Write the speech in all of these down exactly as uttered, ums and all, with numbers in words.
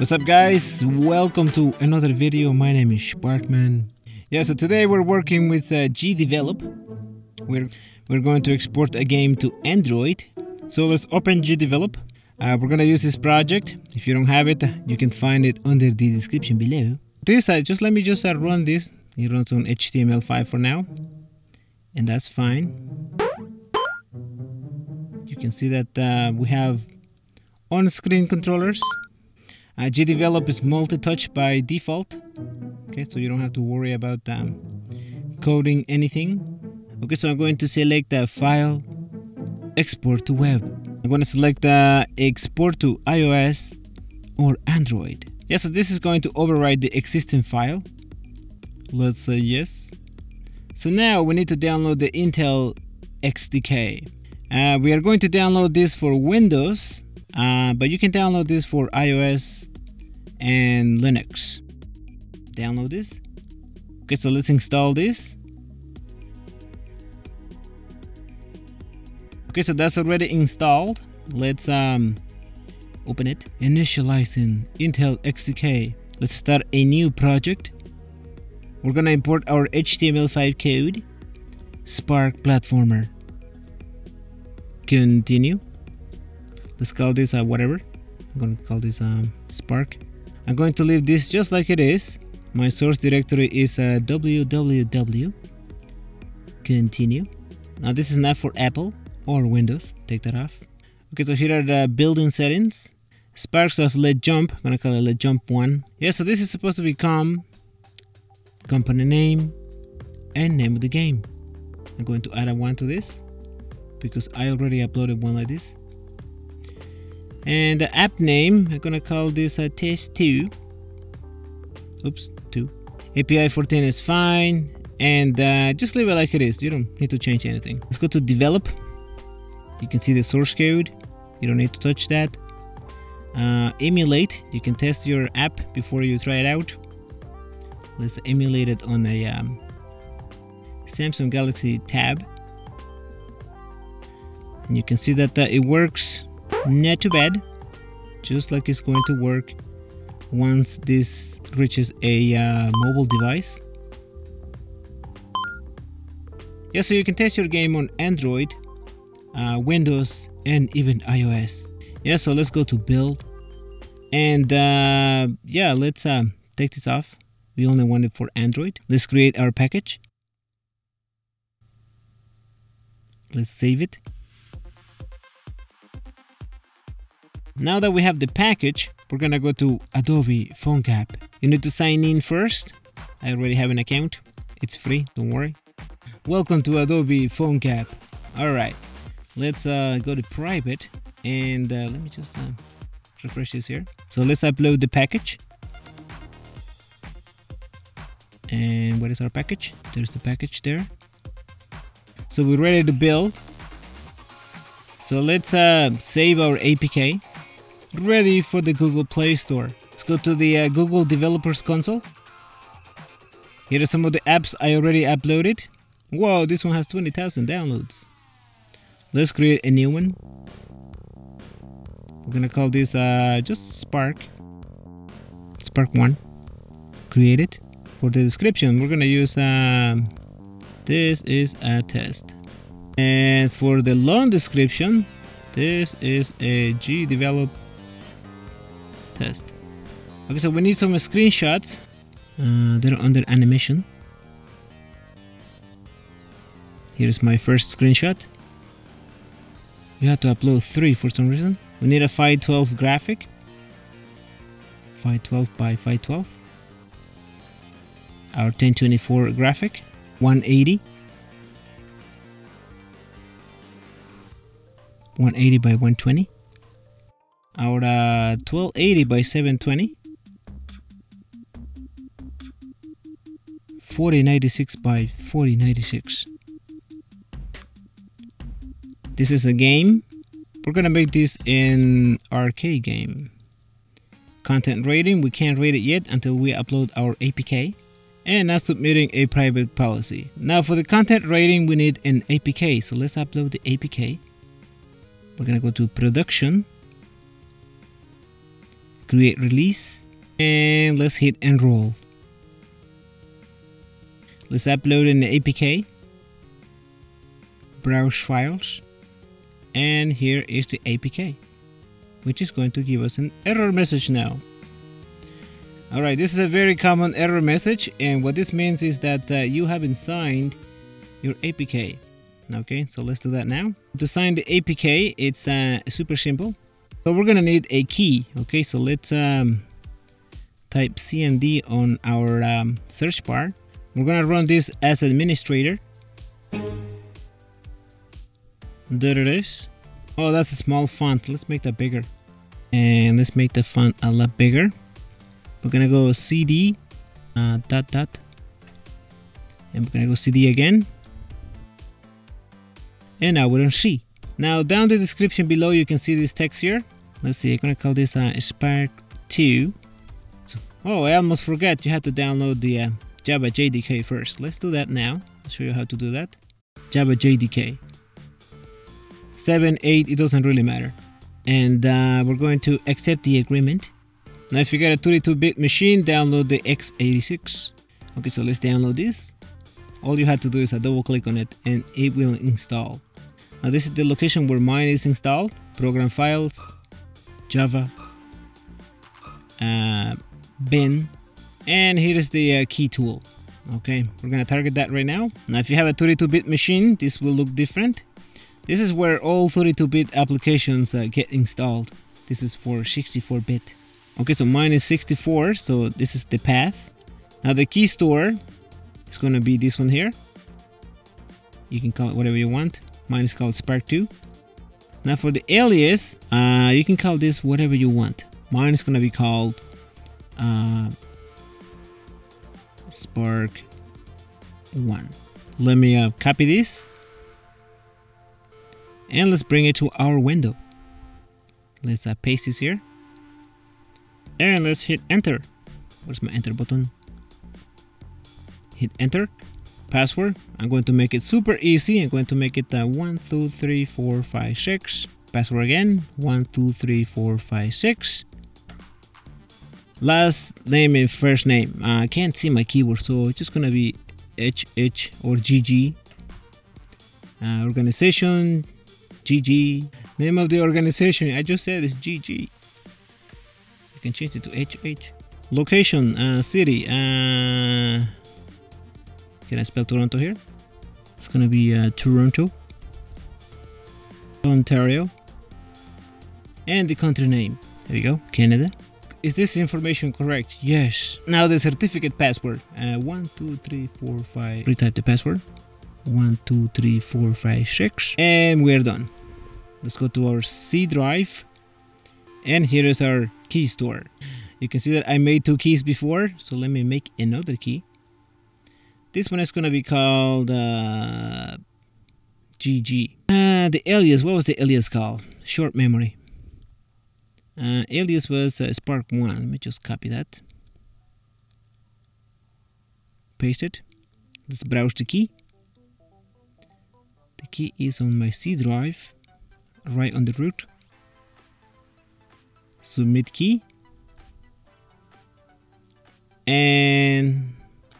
What's up guys, welcome to another video. My name is Sparkman. Yeah, so today we're working with uh, GDevelop. We're, we're going to export a game to Android. So let's open GDevelop. Uh, we're gonna use this project. If you don't have it, you can find it under the description below. This, uh, just let me just uh, run this. It runs on H T M L five for now, and that's fine. You can see that uh, we have on-screen controllers. Uh, GDevelop is multi-touch by default, okay, so you don't have to worry about um, coding anything. Okay, so I'm going to select uh, File, Export to Web. I'm going to select uh, Export to iOS or Android. Yeah, so this is going to override the existing file. Let's say yes. So now we need to download the Intel X D K. Uh, we are going to download this for Windows, uh, but you can download this for iOS and Linux. Download this. Okay, so let's install this. Okay, so that's already installed. Let's um, open it. Initializing Intel X D K. Let's start a new project. We're gonna import our H T M L five code, Spark Platformer. Continue. Let's call this uh, whatever. I'm gonna call this um, Spark. I'm going to leave this just like it is. My source directory is uh, w w w. Continue. Now this is not for Apple or Windows. Take that off. Okay, so here are the building settings. Sparkshaft let jump. I'm gonna call it let jump one. Yeah, so this is supposed to become company name and name of the game. I'm going to add a one to this because I already uploaded one like this. And the app name, I'm gonna call this a test two. Oops, two. A P I fourteen is fine, and uh, just leave it like it is. You don't need to change anything. Let's go to develop. You can see the source code. You don't need to touch that. Uh, emulate. You can test your app before you try it out. Let's emulate it on a um, Samsung Galaxy Tab, and you can see that uh, it works not too bad, just like it's going to work once this reaches a uh, mobile device. Yeah, so you can test your game on Android, uh, Windows, and even iOS. Yeah, so let's go to build, and uh, yeah, let's uh, take this off. We only want it for Android. Let's create our package. Let's save it. Now that we have the package, we're gonna go to Adobe PhoneGap. You need to sign in first. I already have an account. It's free, don't worry. Welcome to Adobe PhoneGap. All right, let's uh, go to private, and uh, let me just uh, refresh this here. So let's upload the package. And what is our package? There's the package there. So we're ready to build. So let's uh, save our A P K. Ready for the Google Play Store. Let's go to the uh, Google Developers Console. Here are some of the apps I already uploaded. Whoa, this one has twenty thousand downloads. Let's create a new one. We're gonna call this uh, just Spark. Spark one. Create it. For the description, we're gonna use um, this is a test, and for the long description, this is a GDevelop test. Okay, so we need some screenshots. Uh, they're under animation. Here's my first screenshot. You have to upload three for some reason. We need a five twelve graphic, five twelve by five twelve. Our ten twenty-four graphic, one eighty by one twenty, our uh, twelve eighty by seven twenty, forty ninety-six by forty ninety-six. This is a game. We're gonna make this an arcade game. Content rating, we can't rate it yet until we upload our A P K. And now submitting a private policy. Now for the content rating, we need an A P K. So let's upload the A P K. We're gonna go to production, create release, and let's hit enroll. Let's upload an A P K, browse files, and here is the A P K, which is going to give us an error message now. Alright, this is a very common error message, and what this means is that uh, you haven't signed your A P K. Okay, so let's do that now. To sign the A P K, it's uh, super simple. So we're gonna need a key. Okay, so let's um, type C M D on our um, search bar. We're gonna run this as administrator. There it is. Oh, that's a small font. Let's make that bigger. And let's make the font a lot bigger. We're gonna go cd uh, dot dot, and we're gonna go cd again, and now we're on C. Now down the description below you can see this text here. Let's see, I'm gonna call this uh, Spark two. So, oh, I almost forgot you have to download the uh, Java J D K first. Let's do that now. I'll show you how to do that. Java J D K seven, eight, it doesn't really matter. And uh, we're going to accept the agreement. Now if you got a thirty-two bit machine, download the x eighty-six. Okay, so let's download this. All you have to do is a double click on it and it will install. Now this is the location where mine is installed. Program files, Java, uh, bin, and here is the uh, key tool. Okay, we're gonna target that right now. Now if you have a thirty-two bit machine, this will look different. This is where all thirty-two bit applications uh, get installed. This is for sixty-four bit. Okay, so mine is sixty-four, so this is the path. Now the key store is going to be this one here. You can call it whatever you want. Mine is called Spark two. Now for the alias, uh, you can call this whatever you want. Mine is going to be called uh, Spark one. Let me uh, copy this. And let's bring it to our window. Let's uh, paste this here. And let's hit enter. Where's my enter button? Hit enter. Password. I'm going to make it super easy. I'm going to make it uh, one two three four five six. Password again. one two three four five six. Last name and first name. Uh, I can't see my keyboard, so it's just gonna be H H or G G. Uh, organization. G G. Name of the organization. I just said it's G G. Can change it to H H. Location, uh, city. Uh, can I spell Toronto here? It's gonna be uh, Toronto, Ontario, and the country name. There you go, Canada. Is this information correct? Yes. Now the certificate password. Uh, one, two, three, four, five. Retype the password. One, two, three, four, five, six, and we're done. Let's go to our C drive, and here is our key store. You can see that I made two keys before, so let me make another key. This one is gonna be called uh, G G. Uh, the alias, what was the alias called? Short memory. Uh, alias was uh, Spark one. Let me just copy that. Paste it. Let's browse the key. The key is on my C drive, right on the root. Submit key, and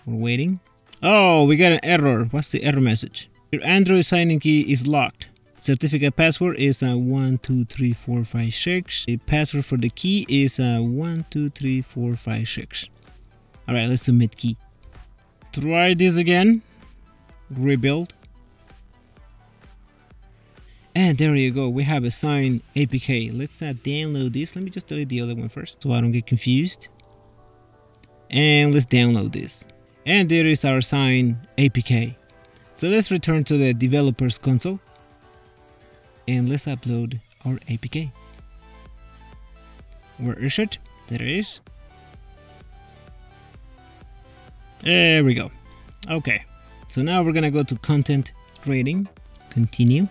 we're waiting. Oh, we got an error. What's the error message? Your Android signing key is locked. Certificate password is uh, one two three four five six. The password for the key is uh, one two three four five six. All right, let's submit key. Try this again. Rebuild. And there you go, we have a signed A P K. Let's uh, download this. Let me just delete the other one first so I don't get confused. And let's download this. And there is our signed A P K. So let's return to the developer's console. And let's upload our A P K. Where is it? There it is. There we go. Okay. So now we're going to go to content rating. Continue.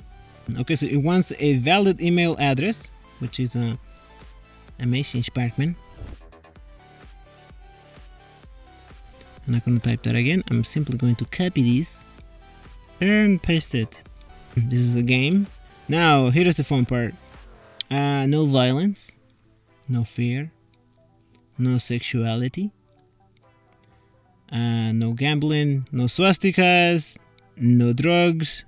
Okay, so it wants a valid email address, which is uh, amazing Sparkman. I'm not going to type that again. I'm simply going to copy this and paste it. This is a game. Now, here's the fun part. Uh, no violence, no fear, no sexuality, uh, no gambling, no swastikas, no drugs,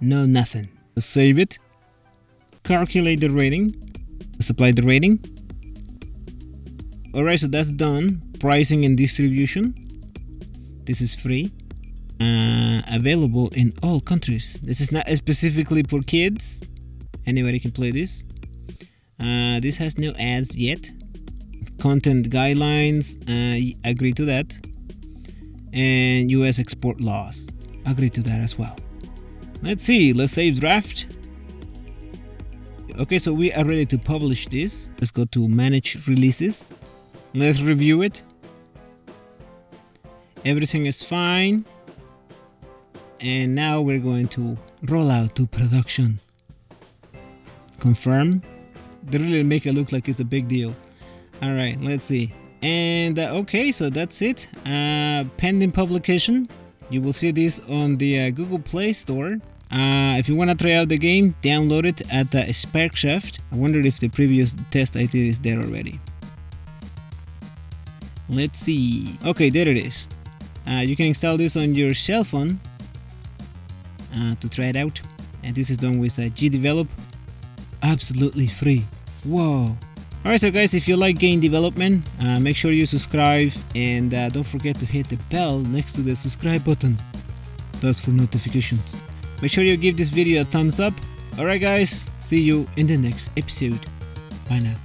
no nothing. Save it, calculate the rating, supply the rating. Alright, so that's done. Pricing and distribution, this is free, uh, available in all countries. This is not specifically for kids, anybody can play this. Uh, this has no ads yet. Content guidelines, uh, agree to that, and U S export laws, agree to that as well. Let's see, let's save draft. Okay, so we are ready to publish this. Let's go to manage releases. Let's review it. Everything is fine. And now we're going to roll out to production. Confirm. They really make it look like it's a big deal. All right, let's see. And uh, okay, so that's it. Uh, pending publication. You will see this on the uh, Google Play Store. Uh, if you want to try out the game, download it at uh, Sparkshaft. I wonder if the previous test I did is there already. Let's see. Okay, there it is. Uh, you can install this on your cell phone uh, to try it out. And this is done with uh, GDevelop. Absolutely free. Whoa. Alright, so guys, if you like game development, uh, make sure you subscribe, and uh, don't forget to hit the bell next to the subscribe button. That's for notifications. Make sure you give this video a thumbs up. Alright guys, see you in the next episode. Bye now.